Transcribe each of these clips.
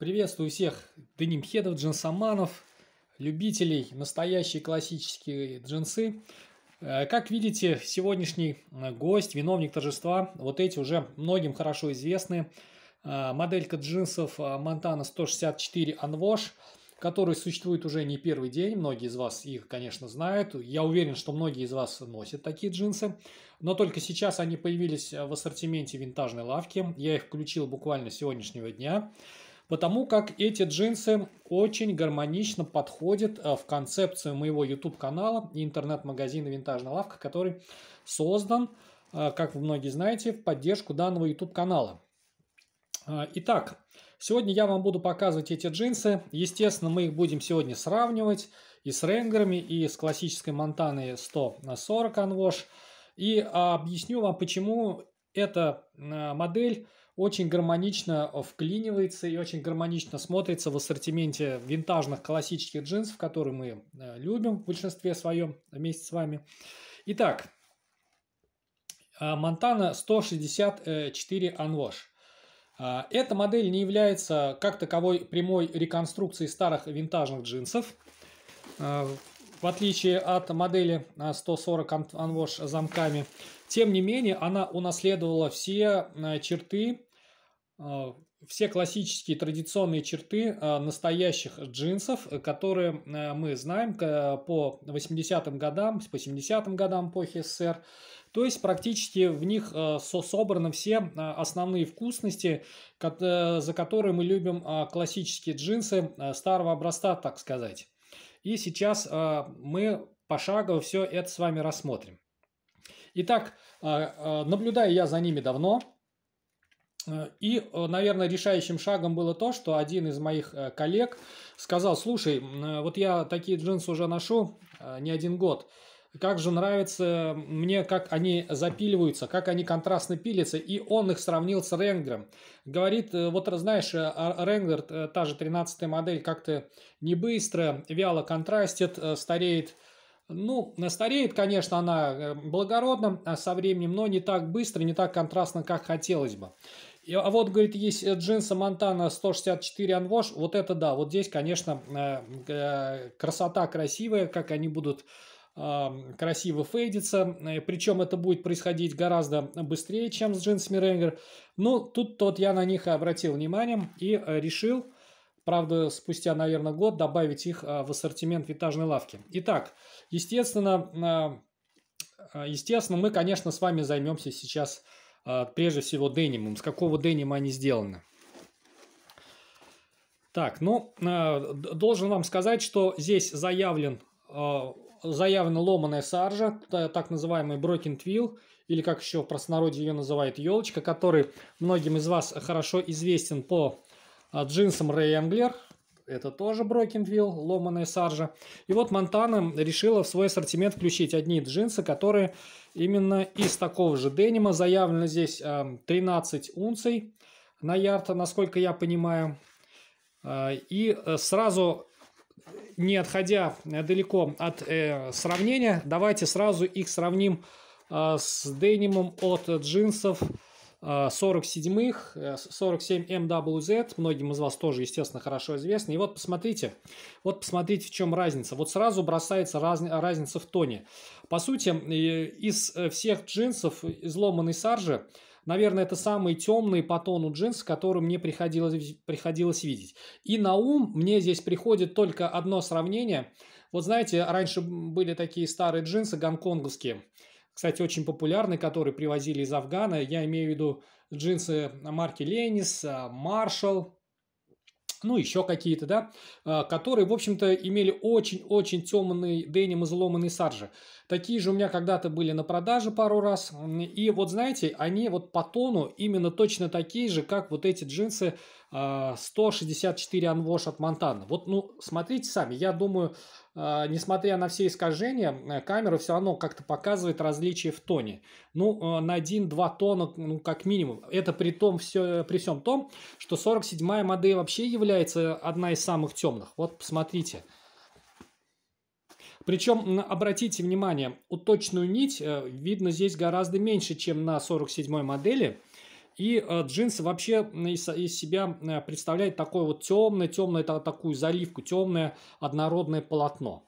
Приветствую всех деним-хедов, джинсоманов, любителей настоящие классические джинсы. Как видите, сегодняшний гость, виновник торжества, вот эти уже многим хорошо известны. Моделька джинсов Montana 164 Unwash, которая существует уже не первый день. Многие из вас их, конечно, знают. Я уверен, что многие из вас носят такие джинсы. Но только сейчас они появились в ассортименте винтажной лавки. Я их включил буквально с сегодняшнего дня. Потому как эти джинсы очень гармонично подходят в концепцию моего YouTube-канала и интернет-магазина «Винтажная лавка», который создан, как вы многие знаете, в поддержку данного YouTube-канала. Итак, сегодня я вам буду показывать эти джинсы. Естественно, мы их будем сегодня сравнивать и с Wrangler'ами, и с классической Montana 140 Unwash. И объясню вам, почему эта модель очень гармонично вклинивается и очень гармонично смотрится в ассортименте винтажных классических джинсов, которые мы любим в большинстве своем вместе с вами. Итак, Montana 164 Unwash. Эта модель не является как таковой прямой реконструкцией старых винтажных джинсов, в отличие от модели 140 Unwash с замками. Тем не менее, она унаследовала все черты, все классические традиционные черты настоящих джинсов, которые мы знаем по 80-м годам, по 70-м годам эпохи СССР. То есть практически в них собраны все основные вкусности, за которые мы любим классические джинсы старого образца, так сказать. И сейчас мы пошагово все это с вами рассмотрим. Итак, наблюдаю я за ними давно. И, наверное, решающим шагом было то, что один из моих коллег сказал: слушай, вот я такие джинсы уже ношу не один год. Как же нравится мне, как они запиливаются, как они контрастно пилятся. И он их сравнил с Wrangler'ом. Говорит, вот знаешь, Wrangler, та же 13-я модель, как-то не быстро, вяло контрастит, стареет. Ну, стареет, конечно, она благородно со временем, но не так быстро, не так контрастно, как хотелось бы. А вот, говорит, есть джинсы Montana 164 Unwash. Вот это да, вот здесь, конечно, красота красивая, как они будут красиво фейдиться. Причем это будет происходить гораздо быстрее, чем с джинсами Wrangler. Ну, тут вот я на них обратил внимание и решил, правда, спустя, наверное, год добавить их в ассортимент винтажной лавки. Итак, естественно, мы, конечно, с вами займемся сейчас прежде всего денимом. С какого денима они сделаны? Так, ну, должен вам сказать, что здесь заявлена ломаная саржа, так называемый Broken Twill, или как еще в простонародье ее называют елочка, который многим из вас хорошо известен по джинсам Wrangler. Это тоже Broken Twill, ломаная саржа. И вот Montana решила в свой ассортимент включить одни джинсы, которые именно из такого же денима. Заявлено здесь 13 унций на ярд, насколько я понимаю. И сразу, не отходя далеко от сравнения, давайте сразу их сравним с денимом от джинсов 47MWZ, многим из вас тоже, естественно, хорошо известно. И вот посмотрите, в чем разница. Вот сразу бросается разница в тоне. По сути, из всех джинсов, из ломаной саржи, наверное, это самые темные по тону джинсы, которые мне приходилось видеть. И на ум мне здесь приходит только одно сравнение. Вот знаете, раньше были такие старые джинсы гонконговские, кстати, очень популярный, который привозили из Афгана. Я имею в виду джинсы марки Ленис, Маршал, ну еще какие-то, да, которые, в общем-то, имели очень-очень темный деним из ломаной саржи. Такие же у меня когда-то были на продаже пару раз. И вот знаете, они вот по тону именно точно такие же, как вот эти джинсы 164 Unwash от Montana. Вот, ну, смотрите сами. Я думаю, несмотря на все искажения, камера все равно как-то показывает различия в тоне. Ну, на 1-2 тона, ну, как минимум. Это при всем том, что 47-я модель вообще является одна из самых темных. Вот, посмотрите. Причем, обратите внимание, уточную нить видно здесь гораздо меньше, чем на 47-й модели. И джинсы вообще из себя представляет такое вот темное, такую заливку, темное однородное полотно.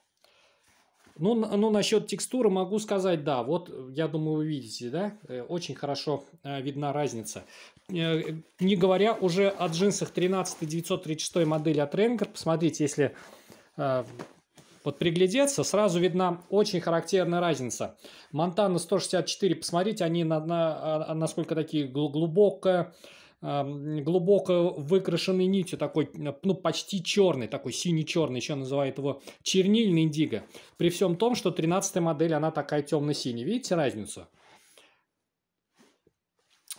Ну, насчет текстуры могу сказать, да, вот, я думаю, вы видите, да, очень хорошо видна разница. Не говоря уже о джинсах 13-936 модели от Wrangler, посмотрите, если вот приглядеться, сразу видна очень характерная разница. Montana 164, посмотрите, они насколько такие глубоко выкрашенной нитью, такой, ну, почти черный, такой синий-черный, еще называют его чернильный индиго. При всем том, что 13-я модель, она такая темно-синяя. Видите разницу?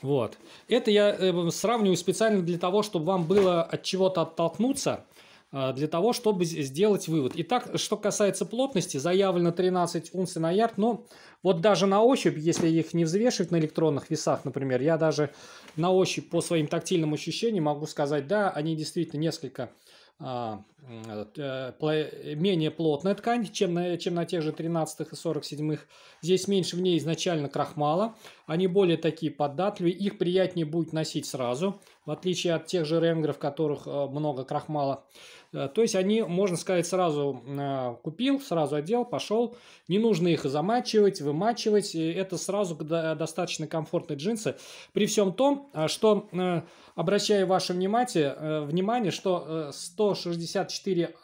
Вот. Это я сравниваю специально для того, чтобы вам было от чего-то оттолкнуться, для того, чтобы сделать вывод. Итак, что касается плотности, заявлено 13 унций на ярд, но вот даже на ощупь, если их не взвешивать на электронных весах, например, я даже на ощупь по своим тактильным ощущениям могу сказать, да, они действительно несколько менее плотная ткань, чем на тех же 13-х и 47-х. Здесь меньше в ней изначально крахмала, они более такие податливые, их приятнее будет носить сразу, в отличие от тех же Wrangler, в которых много крахмала. То есть они, можно сказать, сразу купил, сразу одел, пошел. Не нужно их замачивать, вымачивать. Это сразу достаточно комфортные джинсы. При всем том, что, обращаю ваше внимание, что 164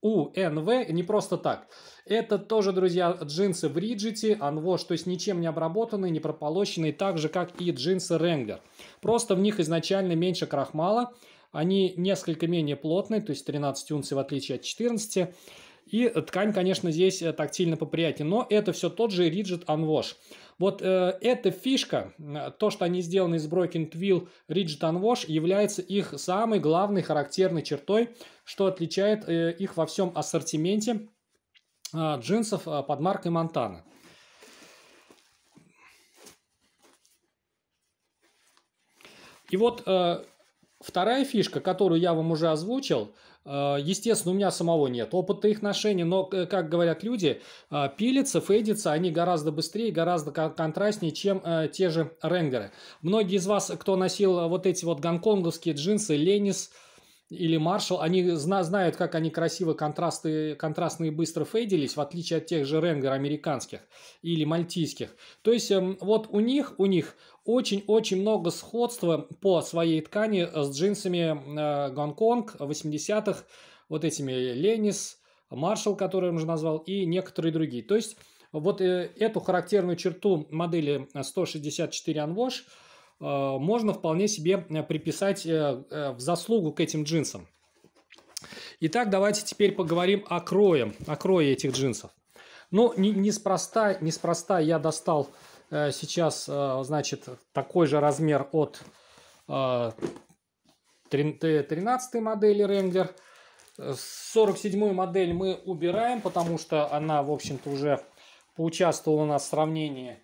УНВ не просто так. Это тоже, друзья, джинсы в риджите, Unwash, то есть ничем не обработанные, не прополощенные, так же, как и джинсы Wrangler. Просто в них изначально меньше крахмала, они несколько менее плотные, то есть 13 унций в отличие от 14. И ткань, конечно, здесь тактильно поприятнее, но это все тот же Rigid Unwash. Вот эта фишка, то, что они сделаны из Broken Twill, Rigid Unwash, является их самой главной характерной чертой, что отличает их во всем ассортименте джинсов под маркой Montana. И вот вторая фишка, которую я вам уже озвучил. Естественно, у меня самого нет опыта их ношения, но, как говорят люди, пилятся, фейдятся они гораздо быстрее, гораздо контрастнее, чем те же Wrangler. Многие из вас, кто носил вот эти вот гонконговские джинсы, Ленис или Маршал, они знают, как они красиво контрастные быстро фейдились, в отличие от тех же Wrangler американских или мальтийских. То есть вот у них очень-очень много сходства по своей ткани с джинсами Гонконг 80-х, вот этими Ленис, Маршал, который я уже назвал, и некоторые другие. То есть вот эту характерную черту модели 164 Unwash можно вполне себе приписать в заслугу к этим джинсам. Итак, давайте теперь поговорим о крое этих джинсов. Ну, неспроста я достал сейчас, значит, такой же размер от 13-й модели Wrangler. 47-ю модель мы убираем, потому что она, в общем-то, уже поучаствовала у нас в сравнении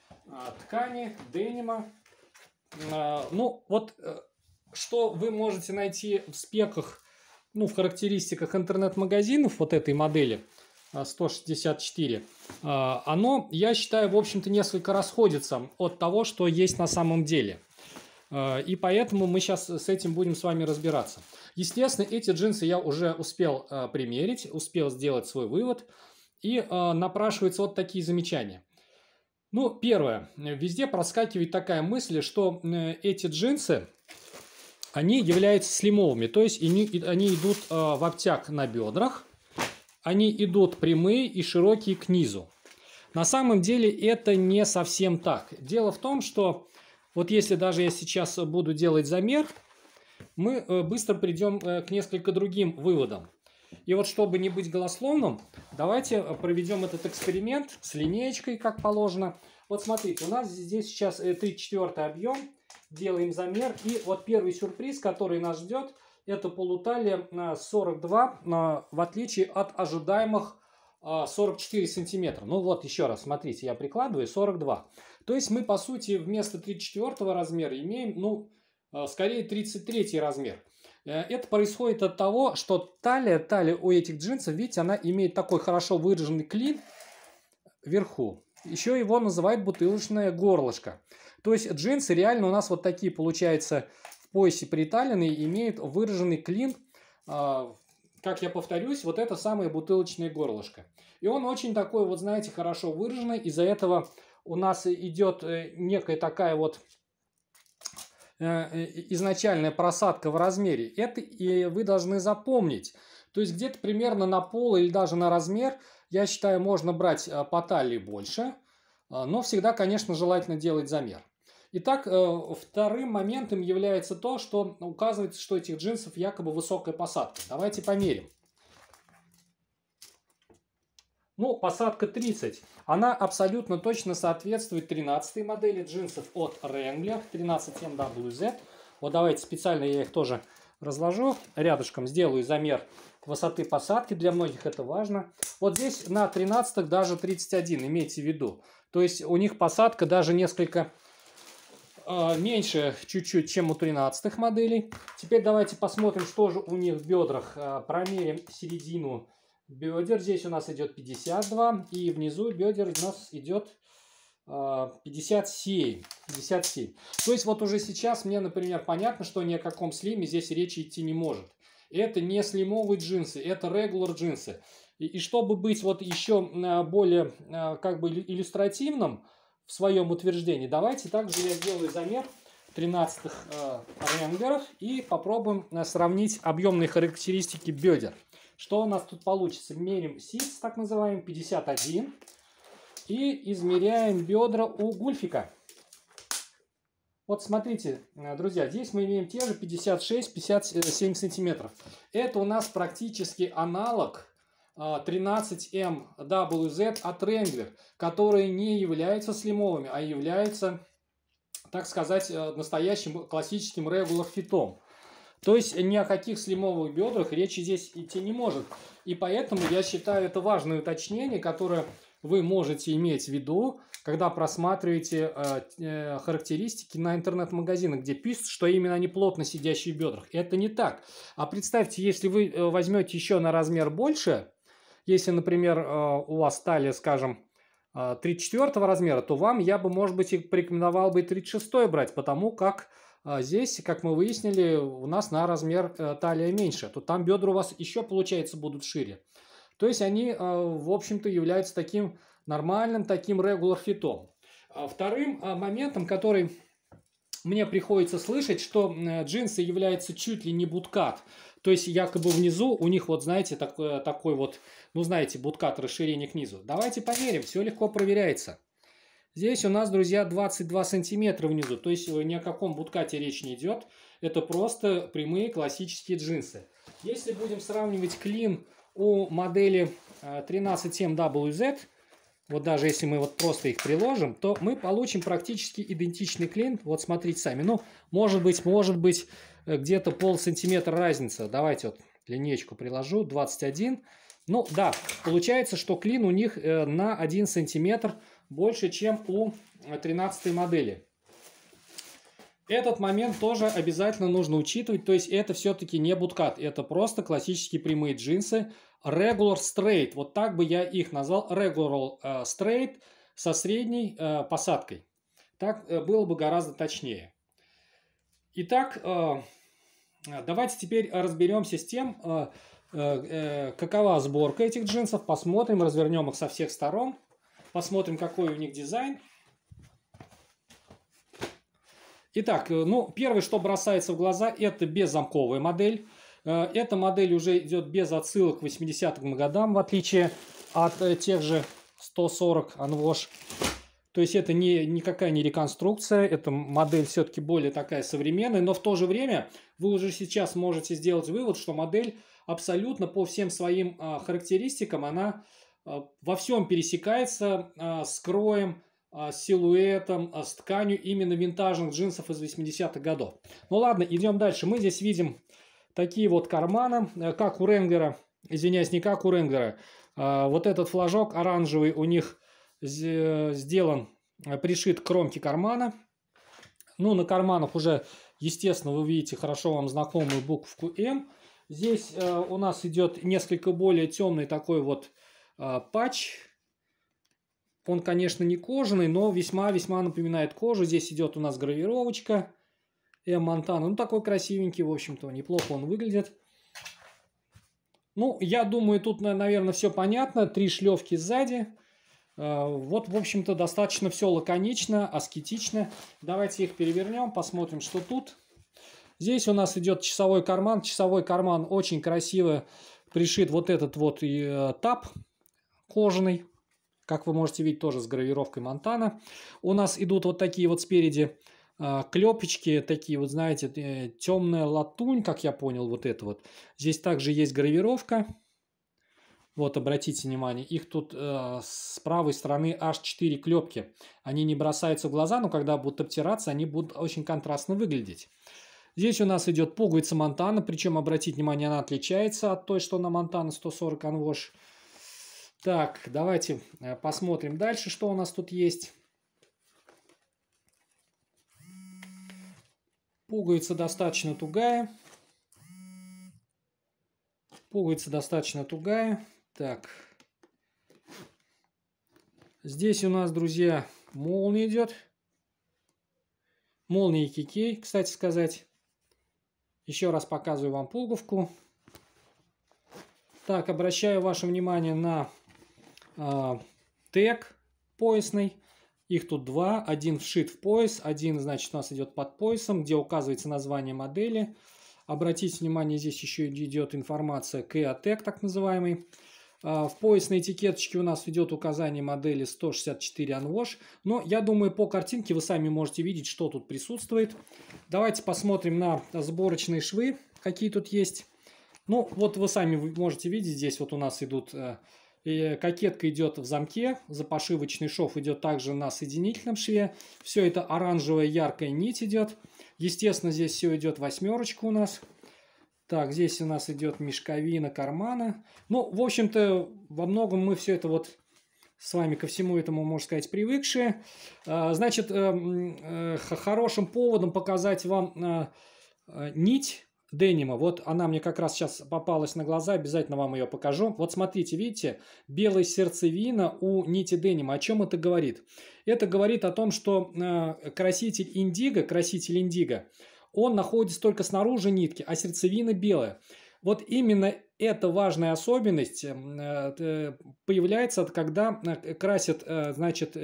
ткани, денима. Ну, вот что вы можете найти в спеках, ну, в характеристиках интернет-магазинов вот этой модели 164, оно, я считаю, в общем-то, несколько расходится от того, что есть на самом деле. И поэтому мы сейчас с этим будем с вами разбираться. Естественно, эти джинсы я уже успел примерить, успел сделать свой вывод. И напрашиваются вот такие замечания. Ну, первое. Везде проскакивает такая мысль, что эти джинсы, они являются слимовыми. То есть они идут в обтяг на бедрах. Они идут прямые и широкие к низу. На самом деле это не совсем так. Дело в том, что вот если даже я сейчас буду делать замер, мы быстро придем к несколько другим выводам. И вот чтобы не быть голословным, давайте проведем этот эксперимент с линеечкой, как положено. Вот смотрите, у нас здесь сейчас 3/4 объем, делаем замер. И вот первый сюрприз, который нас ждет, это полуталия 42, в отличие от ожидаемых 44 сантиметра. Ну вот еще раз, смотрите, я прикладываю 42. То есть мы, по сути, вместо 34 размера имеем, ну, скорее 33 размер. Это происходит от того, что талия у этих джинсов, видите, она имеет такой хорошо выраженный клин вверху. Еще его называют бутылочное горлышко. То есть джинсы реально у нас вот такие, получается, в поясе приталенные, имеют выраженный клин. Как я повторюсь, вот это самое бутылочное горлышко. И он очень такой, вот знаете, хорошо выраженный. Из-за этого у нас идет некая такая вот изначальная просадка в размере. Это и вы должны запомнить. То есть где-то примерно на пол или даже на размер, я считаю, можно брать по талии больше. Но всегда, конечно, желательно делать замер. Итак, вторым моментом является то, что указывается, что этих джинсов якобы высокая посадка. Давайте померим. Ну, посадка 30. Она абсолютно точно соответствует 13-й модели джинсов от Wrangler 13MWZ. Вот давайте специально я их тоже разложу. Рядышком сделаю замер высоты посадки. Для многих это важно. Вот здесь на 13-х даже 31, имейте в виду. То есть у них посадка даже несколько меньше чуть-чуть, чем у 13-х моделей. Теперь давайте посмотрим, что же у них в бедрах. Промерим середину бедер. Здесь у нас идет 52, и внизу бедер у нас идет 57. То есть вот уже сейчас мне, например, понятно, что ни о каком слиме здесь речи идти не может. Это не слимовые джинсы, это regular джинсы. И чтобы быть вот еще более как бы иллюстративным в своем утверждении, давайте также я сделаю замер 13-х Wrangler'ов и попробуем сравнить объемные характеристики бедер. Что у нас тут получится? Мерим сиц, так называемый, 51. И измеряем бедра у гульфика. Вот смотрите, друзья, здесь мы имеем те же 56-57 сантиметров. Это у нас практически аналог 13MWZ от Wrangler, которые не являются слимовыми, а являются, так сказать, настоящим классическим regular фитом. То есть ни о каких слимовых бедрах речи здесь идти не может. И поэтому я считаю это важное уточнение, которое вы можете иметь в виду, когда просматриваете характеристики на интернет-магазинах, где пишут, что именно они плотно сидящие в бедрах. Это не так. А представьте, если вы возьмете еще на размер больше, если, например, у вас талия, скажем, 34 размера, то вам я бы, может быть, и порекомендовал бы 36 брать, потому как здесь, как мы выяснили, у нас на размер талия меньше, то там бедра у вас еще, получается, будут шире. То есть они, в общем-то, являются таким нормальным, таким regular фитом. Вторым моментом, который мне приходится слышать, что джинсы являются чуть ли не буткат. То есть якобы внизу у них, вот знаете, такой вот, ну знаете, буткат, расширение к низу. Давайте померим, все легко проверяется. Здесь у нас, друзья, 22 сантиметра внизу. То есть ни о каком буткате речь не идет. Это просто прямые классические джинсы. Если будем сравнивать клин у модели 13MWZ, вот даже если мы вот просто их приложим, то мы получим практически идентичный клин. Вот смотрите сами. Ну, может быть, где-то полсантиметра разница. Давайте вот линейку приложу. 21. Ну, да, получается, что клин у них на 1 сантиметр больше, чем у 13-й модели. Этот момент тоже обязательно нужно учитывать, то есть это все-таки не буткат, это просто классические прямые джинсы regular straight, вот так бы я их назвал, regular straight со средней посадкой, так было бы гораздо точнее. Итак, давайте теперь разберемся с тем, какова сборка этих джинсов, посмотрим, развернем их со всех сторон, посмотрим, какой у них дизайн. Итак, ну, первое, что бросается в глаза, это беззамковая модель. Эта модель уже идет без отсылок к 80-м годам, в отличие от тех же 140 Unwash. То есть это никакая не реконструкция, эта модель все-таки более такая современная, но в то же время вы уже сейчас можете сделать вывод, что модель абсолютно по всем своим характеристикам, она во всем пересекается с кроем, с силуэтом, с тканью именно винтажных джинсов из 80-х годов. Ну ладно, идем дальше. Мы здесь видим такие вот карманы, как у Wrangler, извиняюсь, не как у Wrangler. Вот этот флажок оранжевый у них сделан, пришит к кромке кармана. Ну, на карманах уже, естественно, вы видите хорошо вам знакомую букву М. Здесь у нас идет несколько более темный такой вот патч. Он, конечно, не кожаный, но весьма-весьма напоминает кожу. Здесь идет у нас гравировочка Montana. Ну, такой красивенький, в общем-то, неплохо он выглядит. Ну, я думаю, тут, наверное, все понятно. Три шлевки сзади. Вот, в общем-то, достаточно все лаконично, аскетично. Давайте их перевернем, посмотрим, что тут. Здесь у нас идет часовой карман. Часовой карман очень красиво пришит вот этот вот тап кожаный. Как вы можете видеть, тоже с гравировкой Montana. У нас идут вот такие вот спереди клепочки, такие вот, знаете, темная латунь, как я понял, вот это вот. Здесь также есть гравировка. Вот, обратите внимание, их тут с правой стороны аж 4 клепки. Они не бросаются в глаза, но когда будут обтираться, они будут очень контрастно выглядеть. Здесь у нас идет пуговица Montana, причем, обратите внимание, она отличается от той, что на Montana 140 Unwash. Так, давайте посмотрим дальше, что у нас тут есть. Пуговица достаточно тугая. Пуговица достаточно тугая. Так. Здесь у нас, друзья, молния идет. Молния и кикей, кстати сказать. Еще раз показываю вам пуговку. Так, обращаю ваше внимание на тег поясный. Их тут два. Один вшит в пояс, один, значит, у нас идет под поясом, где указывается название модели. Обратите внимание, здесь еще идет информация КА-тег, так называемый. В поясной этикеточке у нас идет указание модели 164 Unwash. Но я думаю, по картинке вы сами можете видеть, что тут присутствует. Давайте посмотрим на сборочные швы, какие тут есть. Ну, вот вы сами можете видеть, здесь вот у нас идут... Кокетка идет в замке, запошивочный шов идет также на соединительном шве. Все это оранжевая яркая нить идет. Естественно, здесь все идет восьмерочка у нас. Так, здесь у нас идет мешковина кармана. Ну, в общем-то, во многом мы все это вот с вами ко всему этому, можно сказать, привыкшие. Значит, хорошим поводом показать вам нить денима. Вот она мне как раз сейчас попалась на глаза, обязательно вам ее покажу. Вот смотрите, видите, белая сердцевина у нити денима. О чем это говорит? Это говорит о том, что краситель индиго, он находится только снаружи нитки, а сердцевина белая. Вот именно эта важная особенность появляется, когда красят, значит,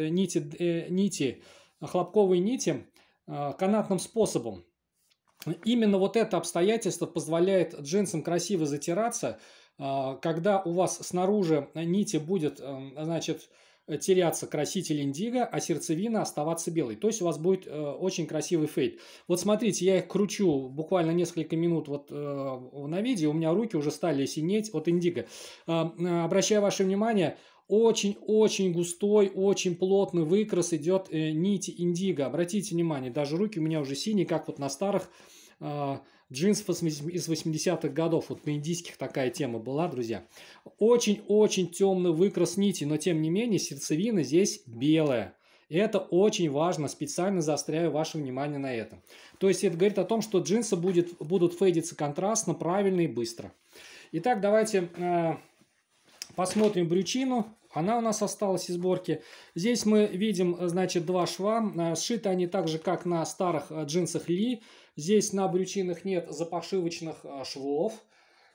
хлопковые нити канатным способом. Именно вот это обстоятельство позволяет джинсам красиво затираться, когда у вас снаружи нити будет, значит, теряться краситель индиго, а сердцевина оставаться белой. То есть у вас будет очень красивый фейд. Вот смотрите, я их кручу буквально несколько минут вот на видео, у меня руки уже стали синеть от индиго. Обращаю ваше внимание, очень-очень густой, очень плотный выкрас идет нити индиго. Обратите внимание, даже руки у меня уже синие, как вот на старых джинсов из 80-х годов. Вот на индийских такая тема была, друзья. Очень-очень темный выкрас нити, но тем не менее сердцевина здесь белая. Это очень важно, специально заостряю ваше внимание на этом. То есть это говорит о том, что джинсы будут фейдиться контрастно, правильно и быстро. Итак, давайте посмотрим брючину. Она у нас осталась из сборки. Здесь мы видим, значит, два шва. Сшиты они так же, как на старых джинсах Ли. Здесь на брючинах нет запошивочных швов.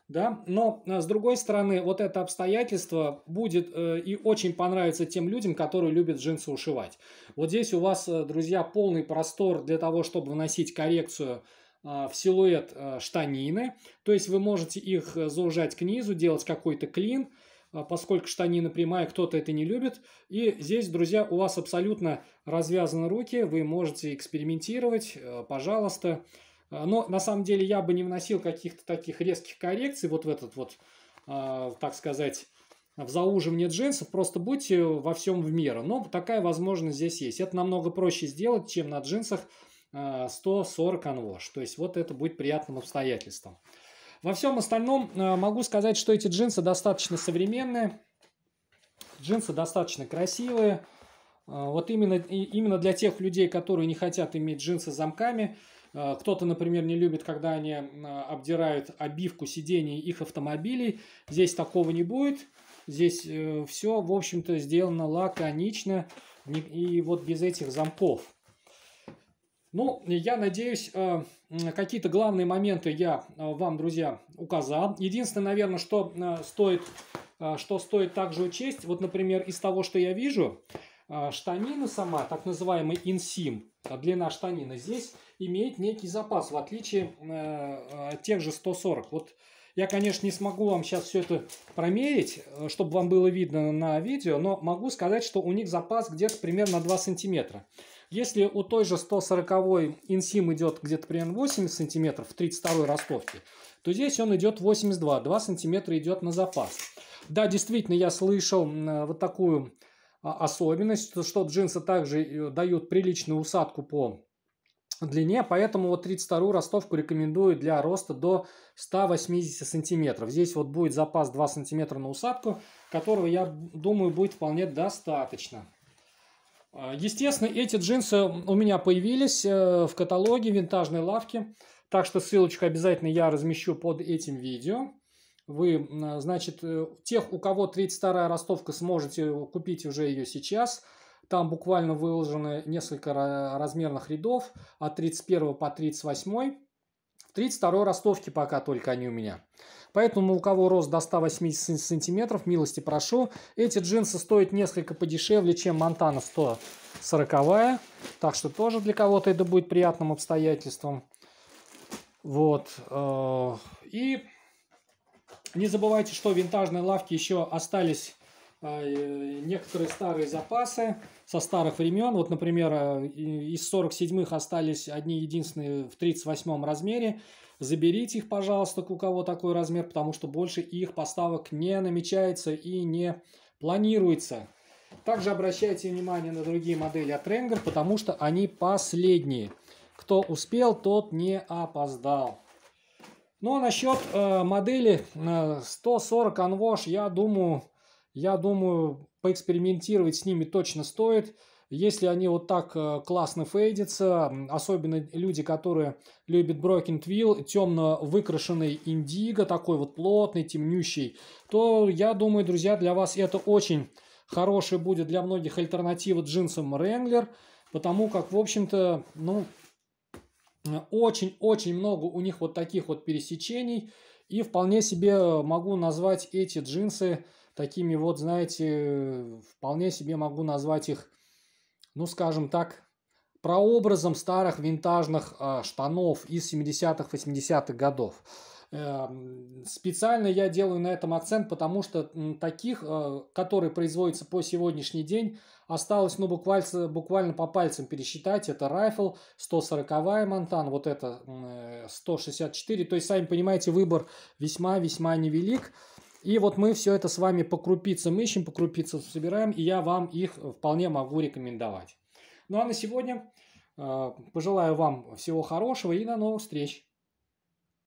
Да? Но, с другой стороны, вот это обстоятельство будет и очень понравится тем людям, которые любят джинсы ушивать. Вот здесь у вас, друзья, полный простор для того, чтобы вносить коррекцию в силуэт штанины. То есть вы можете их заужать к низу, делать какой-то клин, поскольку штанина прямая, кто-то это не любит. И здесь, друзья, у вас абсолютно развязаны руки, вы можете экспериментировать, пожалуйста. Но на самом деле я бы не вносил каких-то таких резких коррекций вот в этот вот, так сказать, в зауживание джинсов. Просто будьте во всем в меру. Но такая возможность здесь есть. Это намного проще сделать, чем на джинсах 140 Unwash. То есть вот это будет приятным обстоятельством. Во всем остальном могу сказать, что эти джинсы достаточно современные, джинсы достаточно красивые. Вот именно для тех людей, которые не хотят иметь джинсы с замками. Кто-то, например, не любит, когда они обдирают обивку сидений их автомобилей. Здесь такого не будет. Здесь все, в общем-то, сделано лаконично и вот без этих замков. Ну, я надеюсь, какие-то главные моменты я вам, друзья, указал. Единственное, наверное, что стоит также учесть, вот, например, из того, что я вижу, штанина сама, так называемый инсим, длина штанины, здесь имеет некий запас, в отличие от тех же 140. Вот я, конечно, не смогу вам сейчас все это промерить, чтобы вам было видно на видео, но могу сказать, что у них запас где-то примерно 2 сантиметра. Если у той же 140-й инсим идет где-то примерно 80 сантиметров в 32-й ростовке, то здесь он идет 82, 2 сантиметра идет на запас. Да, действительно, я слышал вот такую особенность, что джинсы также дают приличную усадку по длине, поэтому вот 32-ю ростовку рекомендую для роста до 180 сантиметров. Здесь вот будет запас 2 сантиметра на усадку, которого, я думаю, будет вполне достаточно. Естественно, эти джинсы у меня появились в каталоге винтажной лавки, так что ссылочку обязательно я размещу под этим видео. Вы, значит, тех, у кого 32-я ростовка, сможете купить уже ее сейчас. Там буквально выложено несколько размерных рядов от 31 по 38. В 32-й ростовке пока только они у меня. Поэтому у кого рост до 180 сантиметров, милости прошу. Эти джинсы стоят несколько подешевле, чем Montana 140. Так что тоже для кого-то это будет приятным обстоятельством. Вот. И не забывайте, что в винтажной лавке еще остались некоторые старые запасы со старых времен. Вот, например, из 47-х остались одни единственные в 38-м размере. Заберите их, пожалуйста, у кого такой размер, потому что больше их поставок не намечается и не планируется. Также обращайте внимание на другие модели от Wrangler, потому что они последние. Кто успел, тот не опоздал. Ну, а насчет модели 140 Unwash, я думаю, поэкспериментировать с ними точно стоит. Если они вот так классно фейдятся, особенно люди, которые любят Broken Twill, темно выкрашенный индиго, такой вот плотный, темнющий, то, я думаю, друзья, для вас это очень хорошая будет для многих альтернатива джинсам Wrangler, потому как, в общем-то, ну, очень-очень много у них вот таких вот пересечений, и вполне себе могу назвать эти джинсы такими вот, знаете, вполне себе могу назвать их, ну, скажем так, прообразом старых винтажных штанов из 70-х, 80-х годов. Специально я делаю на этом акцент, потому что таких, которые производятся по сегодняшний день, осталось, ну, буквально по пальцам пересчитать. Это Rifle, 140-я Монтана, вот это 164. То есть, сами понимаете, выбор весьма-весьма невелик. И вот мы все это с вами по крупицам ищем, по крупицам собираем, и я вам их вполне могу рекомендовать. Ну а на сегодня пожелаю вам всего хорошего и до новых встреч!